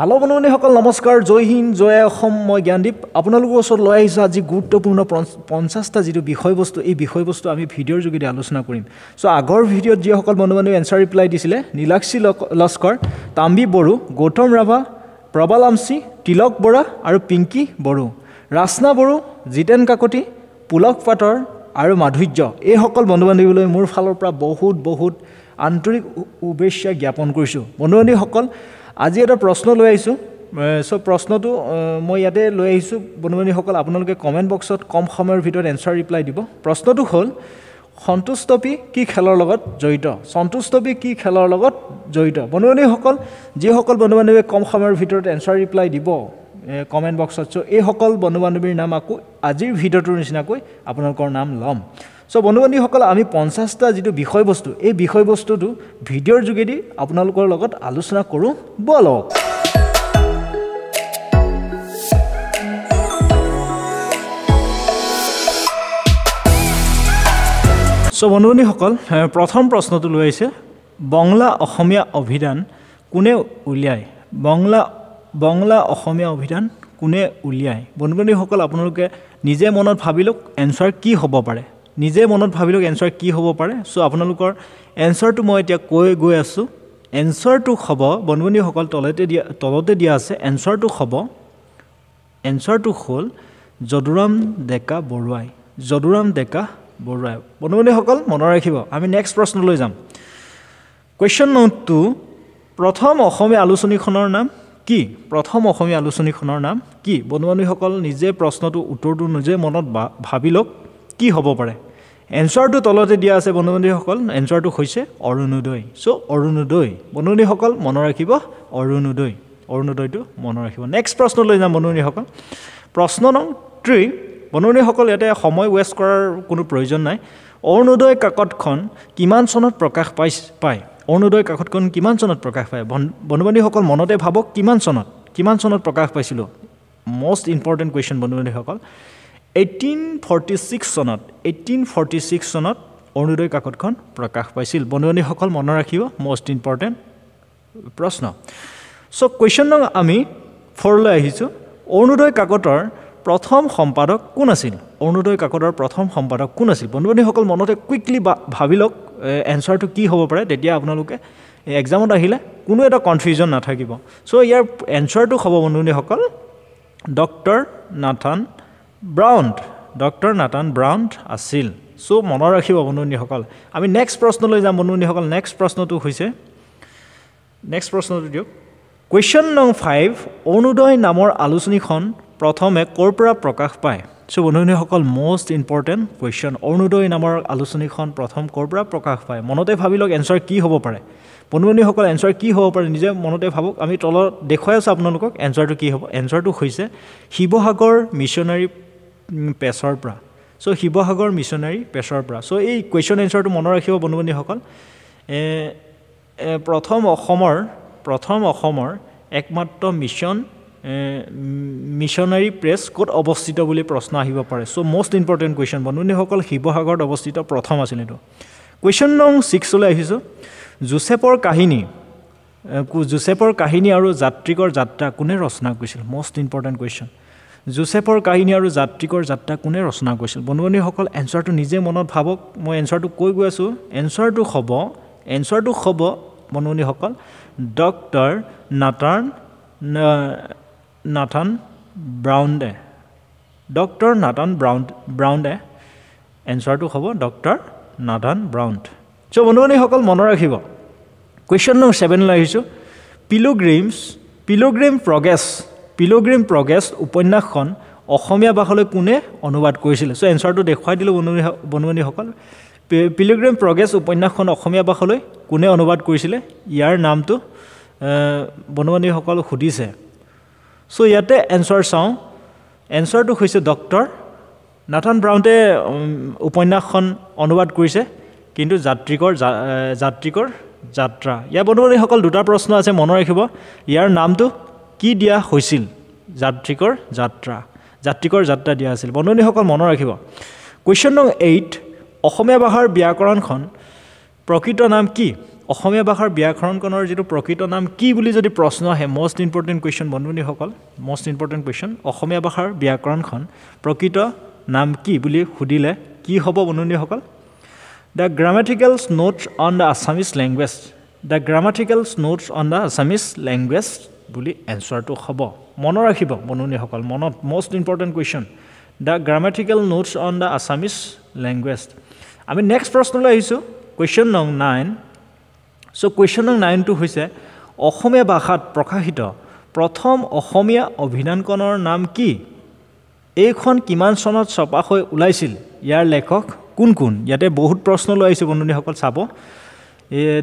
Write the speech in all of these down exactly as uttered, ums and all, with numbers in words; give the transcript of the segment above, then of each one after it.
Hello, everyone. Namaskar. Joy Hind, Joy Assam. I Gyandeep. Apunalgo sir loya isa ji guruttopurno panchashta jiru bikhoybostu. Ei bikhoybostu ami video jogire alochona korim. So agor video je hokol bonubandhu answer reply disile Nilakshi Laskar, Tambi Boru, Gautam Rava, Prabal Amsi, Tilak Bora aru Pinky Boru, Rasna Boru, Jiten Kakoti, Pulak Patar aru Madhurjya. Ei hokol bonubandhubiloi mur phalor pra bahut bahut antorik ubeshya gyapon korisu. Bonubandhu hokol আজি এটা প্রশ্ন লৈ আইছো so প্রশ্নটো মই ইয়াতে লৈ আইছো বন্ধুবানি সকল আপোনালোকে কমেন্ট বক্সত কম সময়ৰ ভিতৰত এনসাৰ ৰিপ্লাই দিব প্ৰশ্নটো হল সন্তোষ টপি কি খেলৰ লগত জড়িত সন্তোষ টপি কি খেলৰ লগত জড়িত বন্ধুবানি সকল যে সকল বন্ধুবানি কম সময়ৰ ভিতৰত এনসাৰ ৰিপ্লাই দিব কমেন্ট বক্সত সো এই সকল বন্ধুবানিৰ নাম আকো আজিৰ ভিডিঅটোৰ নিচিনা কৈ আপোনালোকৰ নাম লম So, বন্ধুবানি সকল আমি পঞ্চাশটা যেটো বিষয়বস্তু এই বিষয়বস্তুটো ভিডিওৰ যোগেদি আপোনালোকৰ লগত আলোচনা কৰো বলক সো বন্ধুবানি সকল প্ৰথম প্ৰশ্নটো লৈ আছে বাংলা অসমীয়া অভিধান কোনে উলিয়ায় বাংলা বাংলা অসমীয়া অভিধান কোনে উলিয়ায় বন্ধুবানি সকল আপোনালোকে নিজে মনত ভাবিলক এনসার কি হ'ব পাৰে নিজে মনত ভাবিলক এনসাৰ কি হ'ব পাৰে সো আপোনালোকৰ এনসারটো মই এতিয়া কৈ গৈ আছো এনসারটো হ'ব বন্ধুবানি সকল তলতে দিয়া তলতে দিয়া আছে এনসারটো হ'ব এনসারটো হল যদুৰাম ডেকা বৰুৱাই যদুৰাম ডেকা বৰুৱাই বন্ধুবানি সকল মন ৰাখিব আমি নেক্সট প্ৰশ্ন লৈ যাম কোৱেশ্চন টু প্ৰথম অসমীয়া আলোচনীখনৰ নাম কি প্ৰথম অসমীয়া আলোচনীখনৰ নাম কি বন্ধুবানি সকল নিজে প্ৰশ্নটো উত্তৰটো নিজে মনত ভাবিলক কি হ'ব পাৰে Answer to তলতে দিয়া আছে বন্ধুবান্ধী সকল এনসাৰটো হৈছে অৰুণোদয় সো অৰুণোদয় বন্ধুবান্ধী সকল মন ৰাখিব অৰুণোদয় অৰুণোদয়টো মন ৰাখিব নেক্সট প্ৰশ্ন লৈ যাম বন্ধুবান্ধী সকল প্ৰশ্ন নং three বন্ধুবান্ধী সকল এটা সময় ওয়েস্ট কৰাৰ কোনো প্ৰয়োজন নাই অৰুণোদয় কাকতখন কিমান চনত প্ৰকাশ পায় অৰুণোদয় কাকতখন কিমান চনত প্ৰকাশ পায় বন্ধুবান্ধী সকল মনতে ভাবক কিমান চনত কিমান চনত প্ৰকাশ পাইছিল মোস্ট ইম্পৰ্টেন্ট কোৱেশ্চন বন্ধুবান্ধী সকল eighteen forty-six সনত eighteen forty-six সনত অৰুণোদয় কাকতখন প্ৰকাশ পাইছিল বন্ধুবান্ধী সকল মন ৰাখিব মোস্ট ইম্পৰ্টেন্ট প্ৰশ্ন সো কোৱেশ্চন নং আমি ফৰ লৈ আহিছো অৰুণোদয় কাকতৰ প্ৰথম সম্পাদক কোন আছিল অৰুণোদয় কাকতৰ প্ৰথম সম্পাদক কোন আছিল বন্ধুবান্ধী সকল মনতে কুইকলি ভাবিলক এনসাৰটো কি হ'ব পাৰে তেতিয়া আপোনালোকে এক্সামত আহিলে কোনো এটা কনফিউজন নাথাকিব সো ইয়াৰ এনসাৰটো হ'ব বন্ধুবান্ধী সকল doctor Nathan Brown, Doctor Nathan Brown আছিল সো মন ৰাখিব বন্ধুবান্ধী সকল আমি নেক্সট প্ৰশ্ন লৈ যাম বন্ধুবান্ধী সকল নেক্সট প্ৰশ্নটো হৈছে নেক্সট প্ৰশ্নটো দিও কোৱেশ্চন নং five অৰুণোদয় নামৰ আলোচনীখন প্ৰথমে কৰ পৰা প্ৰকাশ পায় সো বন্ধুবান্ধী সকল মোস্ট ইম্পৰ্টেন্ট কোৱেশ্চন অৰুণোদয় নামৰ আলোচনীখন প্ৰথম কৰ পৰা প্ৰকাশ পায় মনতে ভাবিলক এনসাৰ কি হ'ব পাৰে বন্ধুবান্ধী সকল এনসাৰ কি হ'ব পাৰে নিজে মনতে ভাবক আমি তলৰ দেখুৱাই আছো আপোনালোকক এনসাৰটো কি হ'ব এনসাৰটো হৈছে শিৱসাগৰ মিছনাৰী পেছৰ পৰা সো শিৱসাগৰ মিছনাৰী পেছৰ পৰা সো এই কোৱেশ্চন এনসাৰটো মন ৰাখিব বন্ধুবান্ধী সকল এ প্ৰথম অসমৰ প্ৰথম অসমৰ একমাত্ৰ মিছন মিছনাৰী প্ৰেছ ক'ত অৱস্থিত বুলি প্ৰশ্ন আহিব পাৰে সো মোস্ট ইম্পৰ্টেন্ট কোৱেশ্চন বন্ধুবান্ধী সকল শিৱসাগৰত অৱস্থিত প্ৰথম আছিল এটো কোৱেশ্চন নং six লৈ আহিছো জোসেফৰ কাহিনী জোসেফৰ কাহিনী আৰু যাত্ৰীকৰ যাত্ৰা কোনে ৰচনা কৰিছিল মোস্ট ইম্পৰ্টেন্ট কোৱেশ্চন জোসেফৰ কাহিনী আৰু যাত্ৰীকৰ যাত্ৰা কোনে ৰচনা কৰিছিল বন্ধুবান্ধী সকল এনসারটো নিজে মনত ভাবক মই এনসারটো কৈ গৈ আছো এনসারটো হ'ব এনসারটো হ'ব বন্ধুবান্ধী সকল ডক্টৰ নাথান নাথান ব্ৰাউনে ডক্টৰ নাথান ব্ৰাউন ব্ৰাউনে এনসাৰটো হ'ব ডক্টৰ নাথান ব্ৰাউন সো বন্ধুবান্ধী সকল মন ৰাখিব কোৱেশ্চন নং seven লৈ আহিছো Pilgrim's Pilgrim Progress Pilgrim Progress উপন্যাসখন অসমীয়া ভাষালৈ কোনে অনুবাদ কৰিছিল সো এনসাৰটো দেখুৱাই দিলো বন্ধুবান্ধী সকল পিলগ্ৰিম প্ৰগ্ৰেছ উপন্যাসখন অসমীয়া ভাষালৈ কোনে অনুবাদ কৰিছিল ইয়াৰ নামটো বন্ধুবান্ধী সকল খুদিছে সো ইয়াতে এনসাৰ চাওঁ এনসাৰটো হৈছে ডক্টৰ নাথান ব্ৰাউনে উপন্যাসখন অনুবাদ কৰিছে কিন্তু যাত্ৰীকৰ যাত্ৰীকৰ যাত্ৰা ইয়া বন্ধুবান্ধী সকল দুটা প্ৰশ্ন আছে মন ৰাখিব ইয়াৰ নামটো কি দিয়া হৈছিল যাত্ৰীকৰ যাত্ৰা যাত্ৰীকৰ যাত্ৰা দিয়া আছিল বন্ধুবান্ধী সকল মন ৰাখিব কোৱেশ্চন নং eight অসমীয়া ভাষাৰ ব্যাকৰণখন প্ৰকৃত নাম কি অসমীয়া ভাষাৰ ব্যাকৰণখনৰ যেটো প্ৰকৃত নাম কি বুলি যদি প্ৰশ্ন আহে মোস্ট ইম্পৰ্টেন্ট কোৱেশ্চন বন্ধুনি সকল মোস্ট ইম্পৰ্টেন্ট কোৱেশ্চন অসমীয়া ভাষাৰ ব্যাকৰণখন প্ৰকৃত নাম কি বুলি হুদিলে কি হ'ব বন্ধুনি সকল the grammatical notes on the assamese language the grammatical notes on the assamese language বুলি answer to হ'ব মন ৰাখিব বন্ধুনি সকল মনত most important question the grammatical notes on the assamese language আমি নেক্সট প্ৰশ্নলৈ আহিছো কোৱেশ্চন নং nine So question nine to who say, Ohomia Bahat Prokahito, Prothom Ohomia Obhidan Conor Nam Ki Ekon Kiman Sonot Sopaho Ulaisil, Yar Lekok, Kunkun, Yate Bohut Prosno Loisibuni Hokal Sabo,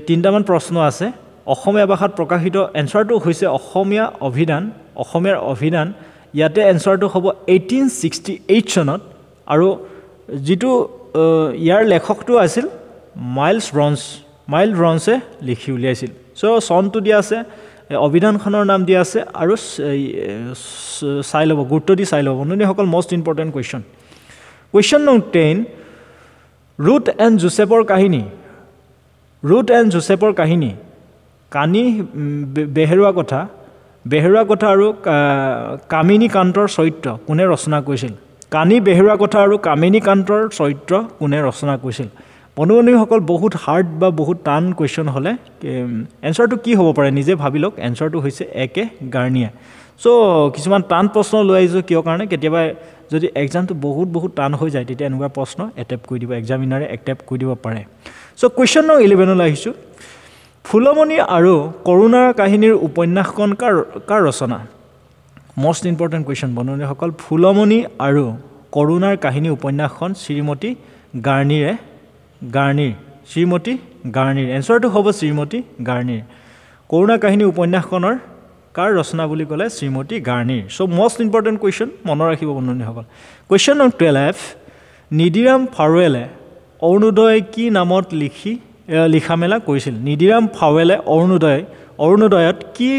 Tindaman Prosno Ase, Ohomia Bahat Prokahito, answer to who say Ohomia Obhidan, Ohomia Obhidan, Yate answer to Hobo eighteen sixty eight sonot, Aro Jitu Yar Lekok to Asil, Miles Bronze. Miles Bronze লিখি উলিয়াইছিল so সনটো দিয়া আছে অভিধানখনৰ নাম দিয়া আছে আৰু সাইলব গুৰুত্ব দি সাইলব ননি সকল মোস্ট ইম্পৰ্টেন্ট কোৱেশ্চন কোৱেশ্চন নং ten ৰুথ এণ্ড জোসেফৰ কাহিনী ৰুথ এণ্ড জোসেফৰ কাহিনী কানি বেহেৰুৱা কথা বেহেৰুৱা কথা আৰু কামিনী কান্তৰ চৰিত্ৰ কোনে ৰচনা কৰিছিল কানি বেহেৰুৱা কথা আৰু কামিনী কান্তৰ চৰিত্ৰ কোনে ৰচনা কৰিছিল বন্ধুনি সকল বহুত হাৰ্ড বা বহুত টান কোশ্চন হলে অ্যানসাৰ টু কি হ'ব পাৰে নিজে ভাবি লওক অ্যানসাৰ টু হৈছে একে গাৰ্নিয়া সো কিছুমান টান প্ৰশ্ন লৈ আইছো কিয় কাৰণে কেতিয়াবা যদি এক্সামটো বহুত বহুত টান হৈ যায় তেতিয়া এনেকুৱা প্ৰশ্ন এটেপ কৰি দিব এক্সামিনাৰে এটেপ কৰি দিব পাৰে সো কোশ্চন নং eleven লৈ আহিছো ফুলমণি আৰু কৰুণাৰ কাহিনীৰ উপন্যাসখন কাৰ কাৰ ৰচনা মোস্ট ইম্পৰ্টেন্ট কোশ্চন বন্ধুনি সকল ফুলমণি আৰু কৰুণাৰ কাহিনী উপন্যাসখন শ্ৰীমতী গাৰ্নিৰে Garnier, Srimati Garnier. Answer to hobo Srimati Garnier. Corona kahini upanyaskhonor kar rachana boli kole Srimati Garnier. So most important question monorakhibo bonnoni hokol. Question number twelve. Nidiram Farewell Arunodoy ki namot likhi likhamela korisil. Nidiram Farewell Arunodoy Arunodoyot ki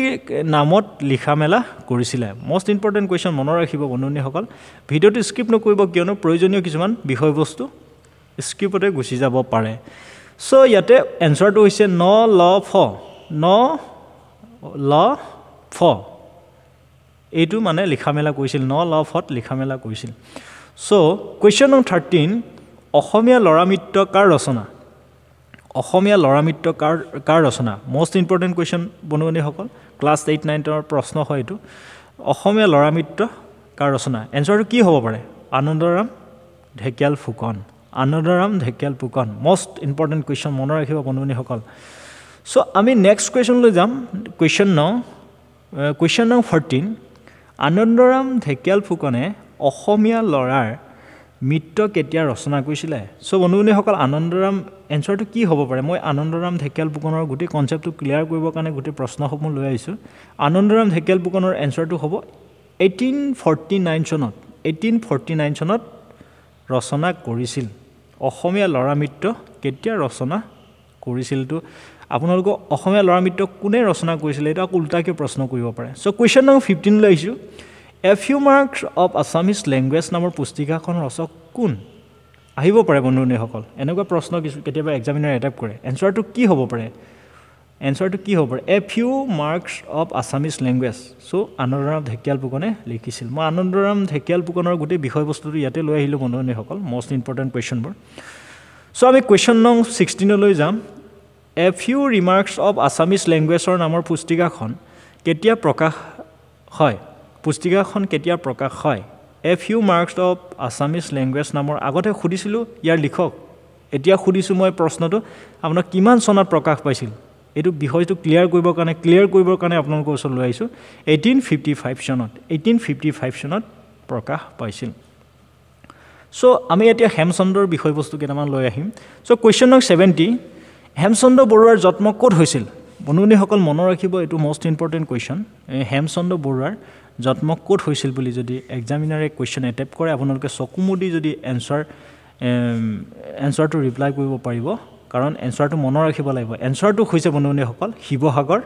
namot likhamela korisile. Most important question monorakhibo bonnoni hokol. Video to skip nokoribo kiano proyojoniyo kisuman bishoybostu Skip it, Gusiza Pare. So, yate answer to is no law for no law for A two mane Likamela Kuisil, no law for Likamela Kuisil. So, question number thirteen Ohomia Loramito Carosona Ohomia Loramito Carosona. Most important question Bononi Hokol, class eight nine or Prosno Hoitu Ohomia Loramito Carosona. Answer to Ki Hobare Anundaram Hekel Fukon. Anodoram Dhekel Pukon. Most important question monorakhibo bonnoni hokol. So I mean next question lo jam. Question now. Uh, question now fourteen. Anodoram Dhekel Pukone Ohomia lorar mitto ketia rosona korisile. So bonnoni hokol Anodoram answer to ki hobo pare. Moi Anodoram Dhekel Pukonor gote concept to clear koribo kane gote proshno homo loi aisu. Anodoram Dhekel Pukonor answer to hobo eighteen forty-nine sonot. eighteen forty-nine sonot Rosona Korisil. Ohomia Loramito, Ketia Rosona Korisil to Aponogo, Ohomia Loramito, Kune Rosona Kurisileta, Kultaki Prosno Kuriopera. So, question number fifteen Laishu. A few marks of Assamese language number Pustika con Rosso Kun. Ahibo Parabonune Hokol. Enoga Prosno is Keteva examiner at Apore. Answer to Kihobopere. Answer to Kihopper. A few marks of Assamese language. So, Anodoram Dhekel Pukone, Likisil. Anodoram Dhekel Pukonor Gote, Bihobostu Yate Lohilu Monone Hokol, most important question board. So, I'm a question nong sixteen Loisam. A few remarks of Assamese language or Namor Pustika Hon, Ketia Proka Hoi. Pustika Hon, Ketia Proka Hoi. A few marks of Assamese language Namor Agote Hudisilu, Yar Likok. Etia Hudisumoi Prosnoto, Amno Kiman Sona Proka Paisil. এটো বিষয়টো clear কৰিব কাৰণে clear কৰিবৰ কাৰণে আপোনালোকৰ ওচৰলৈ আইছো eighteen fifty-five চনত eighteen fifty-five চনত প্ৰকাশ পাইছিল সো আমি এতিয়া হেমচন্দ্ৰৰ বিষয়বস্তু কেটামান লৈ আহিম সো কোৱেশ্চন নং seventy হেমচন্দ্ৰ বৰুৱাৰ জন্ম ক'ত হৈছিল বন্ধুনি সকল মন ৰাখিব এটো মোস্ট ইম্পৰ্টেন্ট কোৱেশ্চন হেমচন্দ্ৰ বৰুৱাৰ জন্ম ক'ত হৈছিল বুলি যদি এক্সামিনাৰে কোৱেশ্চন এটেপ কৰে আপোনালোকে চকুমুদি যদি এনসাৰ এনসাৰ টু ৰিপ্লাই কৰিব পাৰিব कारण आन्सर टु मन राखिबो লাগিব आन्सर टु হৈছে বন্ধুনি সকল হিবহাগৰ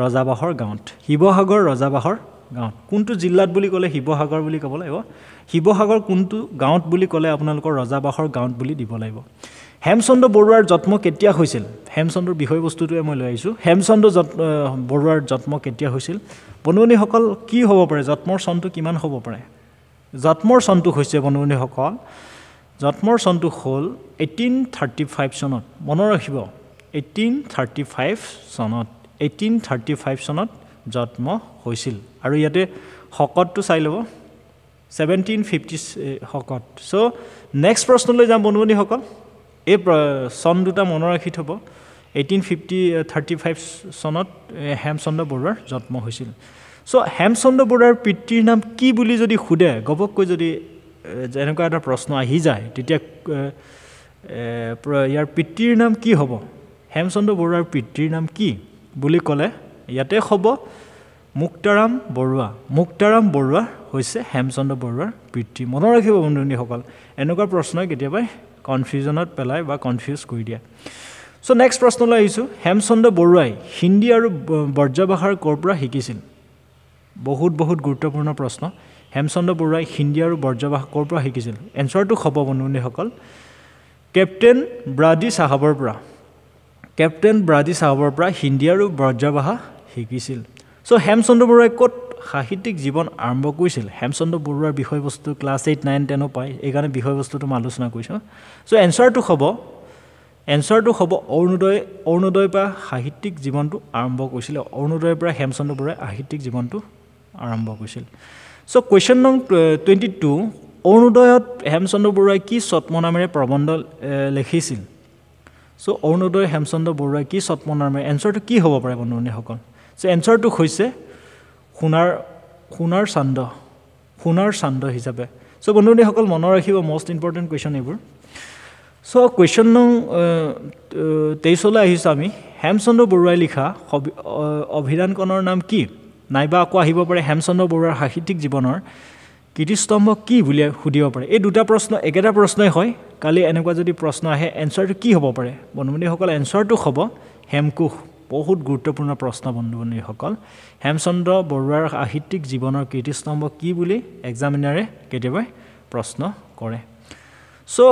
ৰজাবাহৰ গাঁৱত হিবহাগৰ ৰজাবাহৰ গাঁৱত কোনটো জিলাত বুলি ক'লে হিবহাগৰ বুলি ক'ব লাগিব হিবহাগৰ কোনটো গাঁৱত বুলি ক'লে আপোনালোকৰ ৰজাবাহৰ গাঁৱত বুলি দিব লাগিব Hemsonda Borwar Jotmo Ketia Husil, Hemsonda Bihoy was to Emulaisu, Hemsonda Borwar Jotmo Ketia Husil, Bononi Hokal, Ki Hobopre, Jotmor son to Kiman Hobopre, Jotmor son to Huse Bononi Hokal, Jotmor son to Hol, eighteen thirty five sonot, Monorahibo, eighteen thirty five sonot, eighteen thirty five sonot, Jotmo Husil, Ariate Hokot to Silo, seventeen fifties Hokot. So next personally, Bononi Hokal. ए सन दुटा মনে ৰাখি থব eighteen fifty thirty-five সনত হেমচন্দ্ৰ বৰুৱাৰ জন্ম হৈছিল so Hemchandra বৰুৱাৰ পিতৃৰ নাম কি বুলি যদি খুদে গবক কৈ যদি এনেকুৱা এটা প্ৰশ্ন আহি যায় তেতিয়া ইয়াৰ পিতৃৰ নাম কি হ'ব হেমচন্দ্ৰ বৰুৱাৰ পিতৃৰ নাম কি বুলি ক'লে ইয়াতে হ'ব মুক্তাৰাম বৰুৱা মুক্তাৰাম বৰুৱা হৈছে হেমচন্দ্ৰ বৰুৱাৰ পিতৃ মনে ৰাখিব বন্ধুসকল এনেকুৱা প্ৰশ্ন কেতিয়াবা Confusion or pelai ba confused koi dia. So next question la isu Hemsonda Boruai Hindi aru Barjabahar Korpra hikisil. Bahut bahut gurutopurno prashno. Hemsonda Boruai Hindi aru Barjabahar Korpra hikisil. Answer to khoba bonune hokal. Captain Brady Sahabar pra. Captain Brady Sahabar pra Hindi aru Barjabahar hikisil. So Hemsonda Boruai kot সাহিত্যিক জীৱন আৰম্ভ কৰিছিল হেমচন্দ্ৰ বৰুৱাৰ বিষয়বস্তু class eight nine ten অ পাই এখানে বিষয়বস্তুটো আলোচনা কৰিছো সো আনসাৰ টু হ'ব আনসাৰ টু হ'ব অৰুণোদয় অৰুণোদয় পা সাহিত্যিক জীৱনটো আৰম্ভ কৰিছিল অৰুণোদয় পৰা হেমচন্দ্ৰ বৰুৱাৰ সাহিত্যিক জীৱনটো আৰম্ভ কৰিছিল সো কোৱেশ্চন নং twenty-two অৰুণোদয়ত হেমচন্দ্ৰ বৰুৱাই কি ছত্মনামেৰে প্ৰবন্ধ লিখিছিল সো অৰুণোদয় হেমচন্দ্ৰ বৰুৱাই কি ছত্মনামেৰে আনসাৰটো কি হ'ব পাৰে বন্ধুসকল সো আনসারটো হৈছে Hunar Hunar Sando Hunar Sando hisabe. So Banduni Hokal Monorahiba most important question ever. So question nung Teisola Hisami, Hemsonda Boruai Likha, Abhidan Konor Nam Ki, Naiba Akwa Hibopare, Hemsonda Boruar Hahitik Jibonor, Kitistombo Ki Bulia Hudiopare. A Duta Prosno, Egata Prosno Hoi, Kali Anagazati Prosna, answer to Ki Hobopare, Banduni Hokal, answer to Hobo, Hemku. বহুত গুরুত্বপূর্ণ প্রশ্ন বন্ধুবনি সকল হেমচন্দ্র বৰুৱাৰ সাহিত্যিক জীৱনৰ কীৰ্তিস্তম্ভ কি বুলি এক্সামিনাৰে কেতিয়াবা প্ৰশ্ন কৰে সো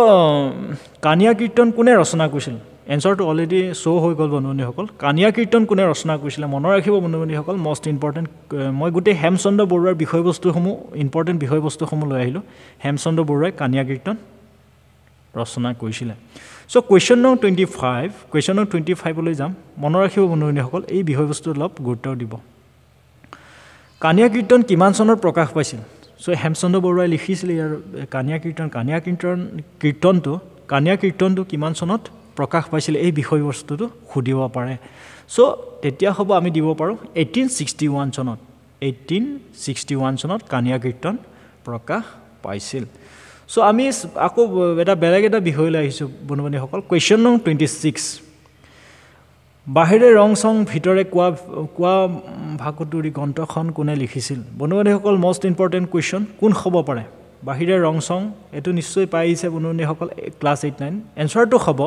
কানিয়া কীৰ্তন কোনে ৰচনা কৰিছিল এনসাৰটো অলৰেডি শো হৈ গল বন্ধুবনি সকল কানিয়া কীৰ্তন কোনে ৰচনা কৰিছিল মন ৰাখিব বন্ধুবনি সকল মোস্ট ইম্পৰ্টেন্ট মই গুটে হেমচন্দ্ৰ বৰুৱাৰ বিষয়বস্তুসমূহ ইম্পৰ্টেন্ট বিষয়বস্তুসমূহ লৈ আহিলো হেমচন্দ্ৰ বৰুৱাই কানিয়া কীৰ্তন ৰচনা কৰিছিল So question number twenty-five, question number twenty-five बोले जाम मनोरक्षिव बनोने हकल ये बिहोवस्तु लाभ गुट्टाओ दिबो। कानिया कीर्तन किमान सनर प्रकाश पाइसिल। So हेमचंद्र बरुवाई लिखिसिल यार कानिया कीर्तन कानिया कीर्तन कीर्तन तो कानिया कीर्तन तो किमान सनत प्रकाश पाइसिल ये बिहोवस्तु तो खुदिबो पारे। So तेतिया हबो आमी दिबो पारो eighteen sixty-one Sanat eighteen sixty-one Sanat Kania कीर्तन प्रकाश पाइसिल। So আমি আকো এটা বেলেগ এটা বিষয় লৈ আহিছো বন্ধুবনি সকল কোৱেশ্চন নং twenty-six বাহিৰে ৰং সং ভিতৰে কোৱা কোৱা ভাকুতুৰি গন্থখন কোনে লিখিছিল বন্ধুবনি সকল মোস্ট ইম্পৰ্টেন্ট কোৱেশ্চন কোন হ'ব পাৰে বাহিৰে ৰং সং এটো নিশ্চয় পাইছে বন্ধুবনি সকল class eight nine answer two হ'ব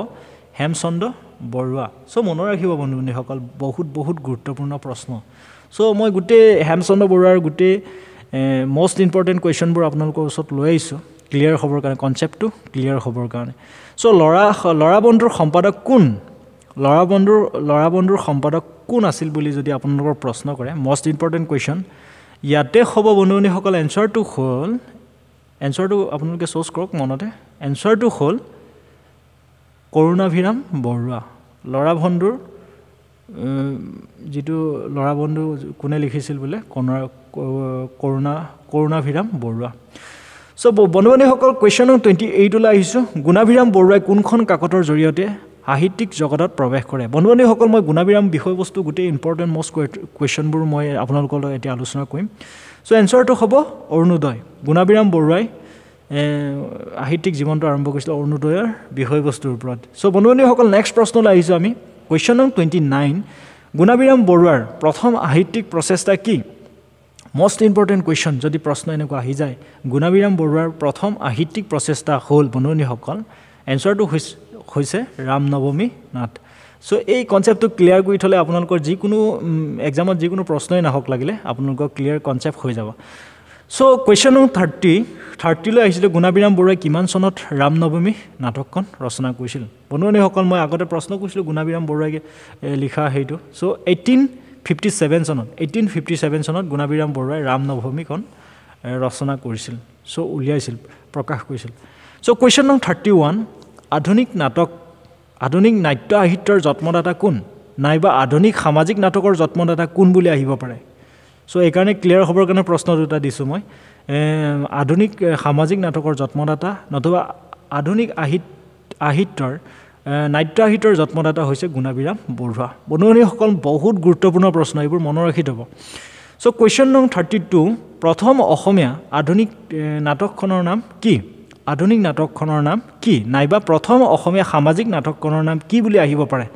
হেমচন্দ্ৰ বৰুৱা সো মন ৰাখিব বন্ধুবনি সকল বহুত বহুত গুৰুত্বপূৰ্ণ প্ৰশ্ন সো মই গুটে হেমচন্দ্ৰ বৰুৱাৰ গুটে মোস্ট ইম্পৰ্টেন্ট কোৱেশ্চনবোৰ আপোনালোকৰ ওচৰত লৈ আহিছো ক্লিয়াৰ হবৰ কাৰণে কনসেপ্টটো ক্লিয়াৰ হবৰ কাৰণে সো লৰা লৰা বন্ধুৰ সম্পাদক কোন লৰা বন্ধুৰ লৰা বন্ধুৰ সম্পাদক কোন আছিল বুলি যদি আপোনালোকৰ প্ৰশ্ন কৰে মোস্ট ইম্পৰ্টেন্ট কোৱেশ্চন ইয়াতে হ'ব বন্ধুনি সকল আনসাৰটো হল আনসাৰটো আপোনালোকে সোৰ্স কৰক মনতে আনসাৰটো হল কৰুণাভিৰাম বৰুৱা লৰা বন্ধুৰ যেটো লৰা বন্ধু কোনে লিখিছিল বলে কৰুণা কৰুণাভিৰাম বৰুৱা So, বন্ধুবনি সকল কোৱেশ্চন twenty-eight লৈ আহিছো গুণাভিৰাম বৰুৱাই কোনখন কাকতৰ জৰিয়তে সাহিত্যিক জগতত প্ৰৱেশ কৰে বন্ধুবনি সকল মই গুণাভিৰাম বিষয়বস্তু গুটে ইম্পৰ্টেন্ট মোস্ট কোৱেশ্চনবোৰ মই আপোনালোকৰ লগত এতিয়া আলোচনা কৰিম সো আনসাৰটো হ'ব অৰুণোদয় গুণাভিৰাম বৰুৱাই সাহিত্যিক জীৱনটো আৰম্ভ কৰিছিল অৰুণোদয়ৰ বিষয়বস্তুৰ ওপৰত সো বন্ধুবনি সকল নেক্সট প্ৰশ্নলৈ আহিছো আমি কোৱেশ্চন twenty-nine গুণাভিৰাম বৰুৱাৰ প্ৰথম সাহিত্যিক প্ৰচেষ্টা কি Most important question, যদি প্ৰশ্ন এনেকুৱা আহি যায় গুণাভিৰাম বৰুৱাৰ প্ৰথম সাহিত্যিক প্ৰচেষ্টা হ'ল বন্ধুনি সকল আনসাৰটো হৈছে ৰামনৱমী নাট সো এই কনসেপ্টটো ক্লিয়াৰ কৰি থলে আপোনালোকৰ যিকোনো এক্সামত যিকোনো প্ৰশ্নই নাহক লাগিলে আপোনালোকৰ ক্লিয়াৰ কনসেপ্ট হৈ যাব So question number thirty, thirty le ahisile Gunabiram Boruwai kiman sonot Ram Navami natokkon rachana koisil. Bononi hokol moi agote prashna koisilu Gunabiram Boruwai likha heitu. So eighteen fifty-seven sonot, eighteen fifty-seven sonot Gunabiram Boruwai Ram Navami kon rachana koisil. So uliaisil prakash koisil. So question number thirty-one, adunik natok, adunik natya sahityar jatmodata kun naiba adunik samajik natokor jatmodata kun buli ahibo pare. So ekarne clear hobor karone proshno duta disu moi adunik samajik natokor jatmodata notoba adunik ahit ahityar natya sahityar jatmodata hoise Gunabiram Boruwa. Bononi hokol bahut guruttopurno proshno ebur mon rakhi dobo. So question number thirty-two, prothom ohomia adunik natok khonor naam ki, adunik natok khonor naam ki naiba prothom ohomia samajik natok khonor naam ki buli ahibo pare.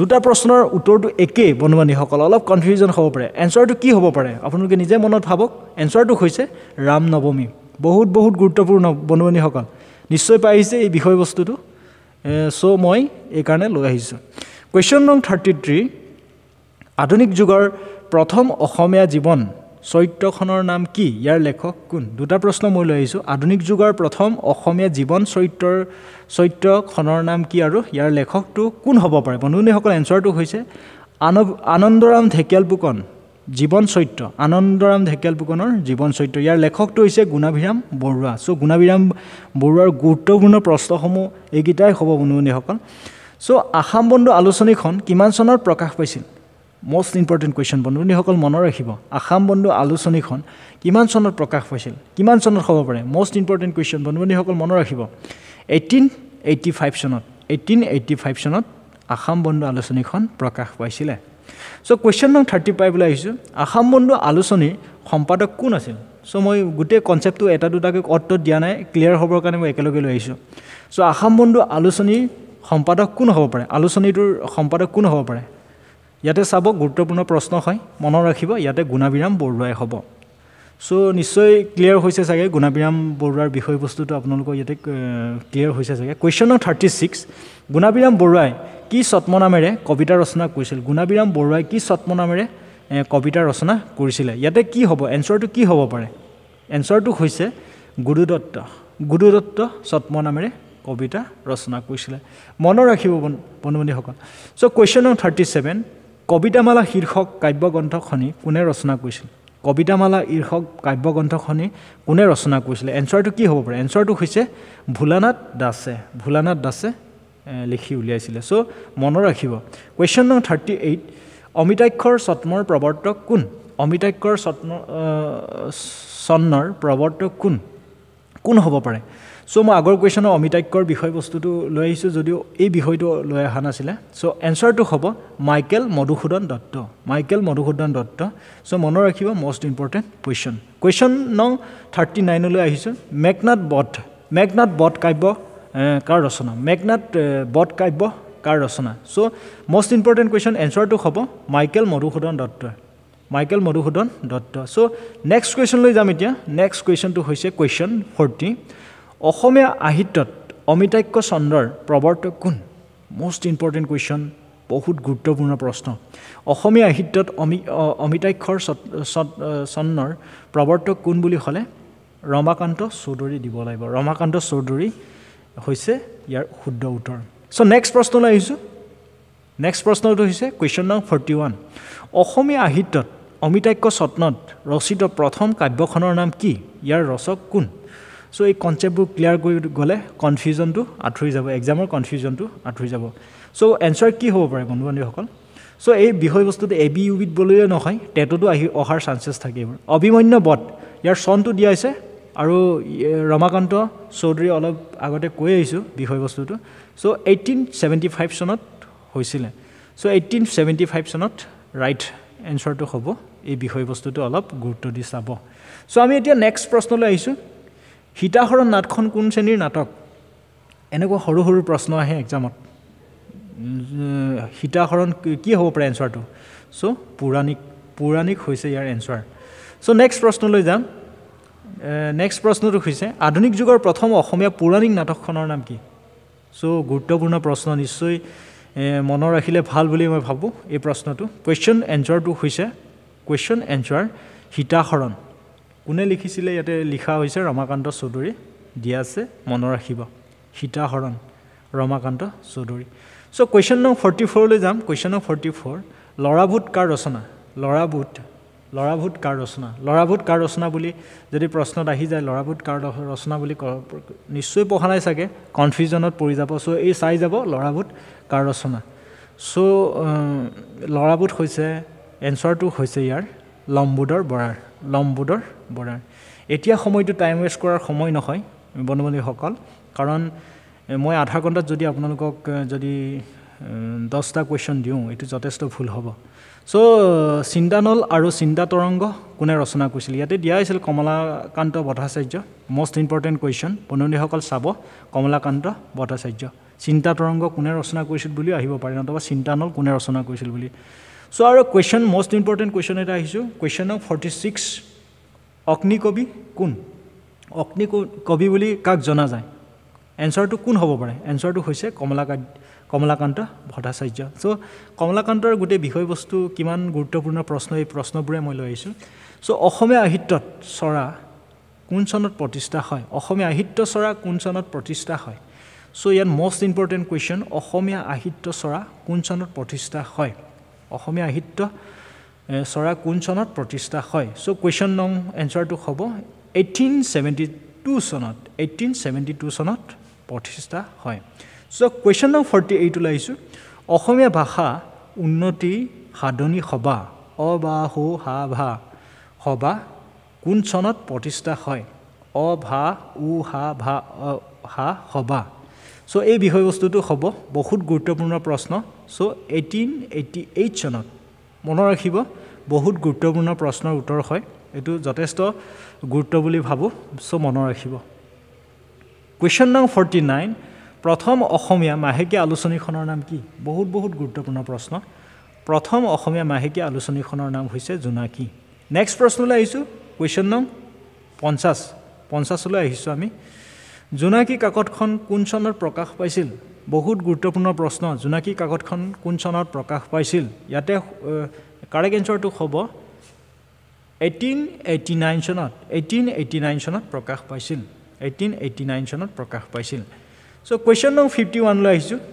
দুটা প্ৰশ্নৰ উত্তৰটো একে বনমানী সকল অলপ confusion হ'ব পাৰে এনসাৰটো কি হ'ব পাৰে আপোনালোকে নিজে মনত ভাবক এনসাৰটো হৈছে ৰাম নৱমী বহুত বহুত গুৰুত্বপূৰ্ণ বনমানী সকল নিশ্চয় পাইছে এই বিষয়বস্তুটো সো মই এই কাৰণে লৈ আহিছো কোৱেশ্চন নং thirty-three আধুনিক যুগৰ প্ৰথম অসমীয়া জীৱন চৰিত্ৰখনৰ নাম কি ইয়াৰ লেখক কোন দুটা প্ৰশ্ন মই লৈ আহিছো আধুনিক যুগৰ প্ৰথম অসমীয়া জীৱন চৰিত্ৰৰ চৰিত্ৰ খনৰ নাম কি আৰু ইয়াৰ লেখকটো কোন হ'ব পাৰে বন্ধুসকল এনসাৰটো হৈছে আনন্দৰাম ঢেকিয়ালপুকন জীৱন চৰিত্ৰ আনন্দৰাম ঢেকিয়ালপুকনৰ জীৱন চৰিত্ৰ ইয়াৰ লেখকটো হৈছে Gunabiram Boruwa সো Gunabiram Boruৱাৰ গুৰুত্বপূৰ্ণ প্ৰশ্নসমূহ এইকিটাই হ'ব বন্ধুসকল সো আসাম বন্ধু আলোচনীখন কিমান চনৰ প্ৰকাশ পাইছিল most important question বন্ধুনি সকল মন ৰাখিব আসাম বন্ধু আলোচনীখন কিমান চনত প্ৰকাশ হৈছিল কিমান চনত হ'ব পাৰে most important question বন্ধুনি সকল মন ৰাখিব eighteen eighty-five চনত eighteen eighty-five চনত আসাম বন্ধু আলোচনীখন প্ৰকাশ হৈছিল সো question নং thirty-five লৈ আহিছো আসাম বন্ধু আলোচনী সম্পাদক কোন আছিল সো মই গুটে কনসেপ্টটো এটা দুটাকে অট্টত দিয়া নাই ক্লিয়াৰ হ'বৰ কাৰণে মই একেলগে লৈ আহিছো সো আসাম বন্ধু আলোচনী সম্পাদক কোন হ'ব পাৰে আলোচনীটোৰ সম্পাদক কোন হ'ব পাৰে ইয়াতে সাব গুৰুত্বপূৰ্ণ প্ৰশ্ন হয় মন ৰাখিব ইয়াতে Gunabiram Boruwai হ'ব সো নিশ্চয় ক্লিয়াৰ হৈছে চাগে Gunabiram Boruwar বিষয়বস্তুটো আপোনালোকক ইয়াতে ক্লিয়াৰ হৈছে চাগে কোৱেশ্চন thirty-six Gunabiram Boruwai কি ছত্মনামেৰে কবিতা ৰচনা কৰিছিল Gunabiram Boruwai কি ছত্মনামেৰে কবিতা ৰচনা কৰিছিল ইয়াতে কি হ'ব এনসাৰটো কি হ'ব পাৰে এনসাৰটো হৈছে গুৰুদত্ত গুৰুদত্ত ছত্মনামেৰে কবিতা ৰচনা কৰিছিল মন ৰাখিব বন্ধুসকল সো কোৱেশ্চন thirty-seven কবিতামালা শীৰ্ষক কাব্যগ্ৰন্থখনি কোনে ৰচনা কৰিছিল কবিতামালা শীৰ্ষক কাব্যগ্ৰন্থখনি কোনে ৰচনা কৰিছিল এনসাৰটো কি হ'ব পাৰে এনসাৰটো হৈছে ভোলানাথ দাসে ভোলানাথ দাসে লিখি উলিয়াইছিল সো মন ৰাখিব কোৱেশ্চন thirty-eight অমিতাক্ষৰ ছত্মৰ প্ৰৱৰ্তক কোন অমিতাক্ষৰ ছত্ন ছন্নৰ প্ৰৱৰ্তক কোন কোন হ'ব পাৰে সো মই আগৰ কোৱেশ্চনৰ অমিতাক্ষৰ বিষয়বস্তুটো লৈ আহিছো যদিও এই বিষয়টো লৈ আহা নাছিল সো এনসারটো হ'ব Michael Madhusudan Dutt Michael Madhusudan Dutta so মন ৰাখিব মোস্ট ইম্পৰ্টেণ্ট কোৱেশ্চন কোৱেশ্চন নং thirty-nine লৈ আহিছো মেঘনাদ বধ মেঘনাদ বধ কাব্য কাৰ ৰচনা মেঘনাদ বধ কাব্য কাৰ ৰচনা সো মোস্ট ইম্পৰ্টেণ্ট কোৱেশ্চন এনসারটো হ'ব Michael Madhusudan Dutt Michael Madhusudan Dutta so next question লৈ যাম এতিয়া নেক্সট কোৱেশ্চনটো হৈছে কোৱেশ্চন forty অসমীয়া সাহিত্যত অমিতাক্য চন্দ্ৰৰ প্ৰৱৰ্তক কোন মোস্ট ইম্পৰ্টেণ্ট কোৱেশ্চন বহুত গুৰুত্বপূৰ্ণ প্ৰশ্ন অসমীয়া সাহিত্যত অমিতাক্ষৰ চন্দ্ৰৰ প্ৰৱৰ্তক কোন বুলি হলে ৰমাকান্ত চৌধুৰী দিব লাগিব ৰমাকান্ত চৌধুৰী হৈছে ইয়াৰ শুদ্ধ উত্তৰ সো নেক্সট প্ৰশ্নলৈ আহিছো নেক্সট প্ৰশ্নটো হৈছে কোৱেশ্চন নং forty-one অসমীয়া সাহিত্যত অমিতাক্য চনত ৰচিত প্ৰথম কাব্যখনৰ নাম কি ইয়াৰ ৰচক কোন সো এই কনসেপ্টটো ক্লিয়াৰ কৰি গ'লে কনফিউজনটো আঁতৰি যাব এক্সামৰ কনফিউজনটো আঁতৰি যাব সো এনসাৰ কি হ'ব পাৰে বন্ধুসকল সো এই বিষয়বস্তুটো এবি ইউবিত বলিয়ে নহয় টেটটো আহি অহাৰ চান্সেছ থাকে অভিমন্য বট ইয়াৰ চনটো দিয়া আছে আৰু ৰমাকান্ত চৌধুৰী অলপ আগতে কৈ আহিছো বিষয়বস্তুটো সো eighteen seventy-five চনত হৈছিল সো eighteen seventy-five চনত ৰাইট এনসাৰটো হ'ব এই বিষয়বস্তুটো অলপ গুৰুত্ব দি চাব সো আমি এতিয়া নেক্সট প্ৰশ্নলৈ আহিছো হিতাহৰণ নাটখন কোন শ্ৰেণীৰ নাটক এনেকুৱা সৰু সৰু প্ৰশ্ন আহে এক্সামত হিতাহৰণ কি হ'ব পাৰে এনসাৰটো সো পৌৰাণিক পৌৰাণিক হৈছে ইয়াৰ এনসাৰ সো নেক্সট প্ৰশ্নলৈ যাম নেক্সট প্ৰশ্নটো হৈছে আধুনিক যুগৰ প্ৰথম অসমীয়া পৌৰাণিক নাটকখনৰ নাম কি সো গুৰুত্বপূৰ্ণ প্ৰশ্ন নিশ্চয় মন ৰাখিলে ভাল বুলি মই ভাবো এই প্ৰশ্নটো কোৱেশ্চন এনসাৰটো হৈছে কোৱেশ্চন এনসাৰ হিতাহৰণ কোনে লিখিছিলে ইয়াতে লিখা হৈছে ৰমাকান্ত চৌধুৰী দিয়া আছে মন ৰাখিবা হিতাহৰণ ৰমাকান্ত চৌধুৰী সো কোয়েশ্চন নং forty-four লৈ যাম কোয়েশ্চন নং forty-four লৰাভূত কাৰ ৰচনা লৰাভূত লৰাভূত কাৰ ৰচনা লৰাভূত কাৰ ৰচনা বুলি যদি প্ৰশ্নত আহি যায় লৰাভূত কাৰ ৰচনা বুলি নিশ্চয় পঢ়ানাই থাকে কনফিউজনত পৰি যাব সো এই চাই যাব লৰাভূত কাৰ ৰচনা সো লৰাভূত হৈছে এনসাৰটো হৈছে ইয়াৰ লম্বুদৰ বৰাৰ লম্বুদৰ বৰাৰ এতিয়া সময়টো টাইম ওয়েস্ট কৰাৰ সময় নহয় বন্ধুবন্ধী সকল কাৰণ মই আধা ঘণ্টাত যদি আপোনালোকক যদি ten টা কোয়েশ্চন দিও এটো যথেষ্ট ভুল হ'ব সো চিন্তানল আৰু চিন্তা তৰঙ্গ কোনে ৰচনা কৰিছিল ইয়াতে দিয়া আছিল Kamalakanta Bhattacharya most important question বন্ধুবন্ধী সকল চাব কমলাকান্ত ভট্টাচাৰ্য চিন্তা তৰঙ্গ কোনে ৰচনা কৰিছিল বুলি আহিব পাৰে নতবা চিন্তানল কোনে ৰচনা কৰিছিল বুলি So our question, most important question is question, question of forty-six. Agni Kavi kun? Agni Kavi boli kak jana jai. Answer to kun hobo pare. Answer to hoise Kamalakant Kamalakanta Bhattacharya. So Kamalakanta gote bikhoybostu kiman guruttopurna prashno ei prashno bure moi loi aisu. So Asomia Sahittot Sora kun sonot protistha hoy. Asomia Sahittot Sora kun sonot protistha hoy. So your most important question, Asomia Sahittot Sora kun sonot protistha hoy. অসমীয়া সাহিত্য সরা কোন সনত প্রতিষ্ঠা হয় so question নং answer টু হবো eighteen seventy-two সনত eighteen seventy-two সনত প্রতিষ্ঠা হয় সো কোয়েশ্চন নং forty-eight লাইছো অসমীয়া ভাষা উন্নতি সাধনী হবা অ বা হো হা ভা হবা কোন সনত প্রতিষ্ঠা হয় অ ভা উ হা ভা হা হবা সো এই বিষয়বস্তুটো হবো বহুত গুরুত্বপূর্ণ প্রশ্ন সো eighteen eighty-eight সনত মনে ৰাখিব বহুত গুৰুত্বপূৰ্ণ প্ৰশ্নৰ উত্তৰ হয় এটো যথেষ্ট গুৰুত্ব বুলি ভাবো সো মনে ৰাখিব কোয়েশ্চন নং forty-nine প্ৰথম অসমীয়া মাহেকীয়া আলোচনীখনৰ নাম কি বহুত বহুত গুৰুত্বপূৰ্ণ প্ৰশ্ন প্ৰথম অসমীয়া মাহেকীয়া আলোচনীখনৰ নাম হৈছে জোনাকী নেক্সট প্ৰশ্নলৈ আহিছো কোয়েশ্চন নং fifty fifty লৈ আহিছো আমি জোনাকী কাকতখন কোন চনৰ প্ৰকাশ পাইছিল বহুত গুরুত্বপূর্ণ প্রশ্ন জোনাকী কাকতখন কোন সনত প্রকাশ পাইছিল ইয়াতে কারেক্ট অ্যানসারটো হব eighteen eighty-nine সনত eighteen eighty-nine সনত প্রকাশ পাইছিল eighteen eighty-nine সনত প্রকাশ পাইছিল সো কোয়েশ্চন নং fifty-one লৈ আহিছো